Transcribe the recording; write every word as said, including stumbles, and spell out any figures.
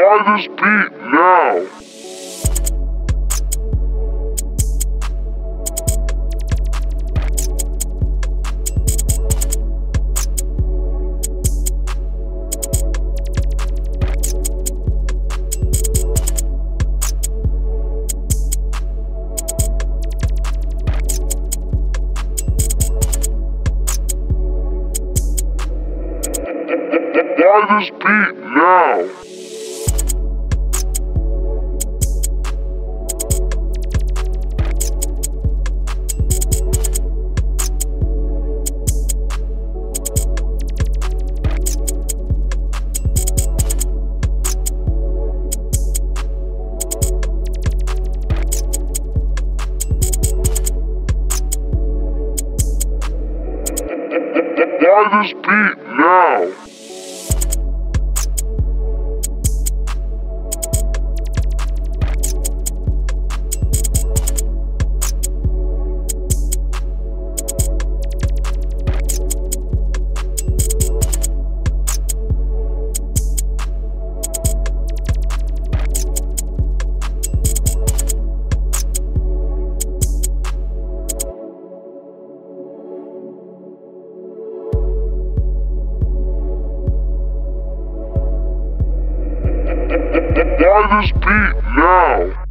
Buy this beat now! Buy this beat now! Buy this beat now! Buy this beat now!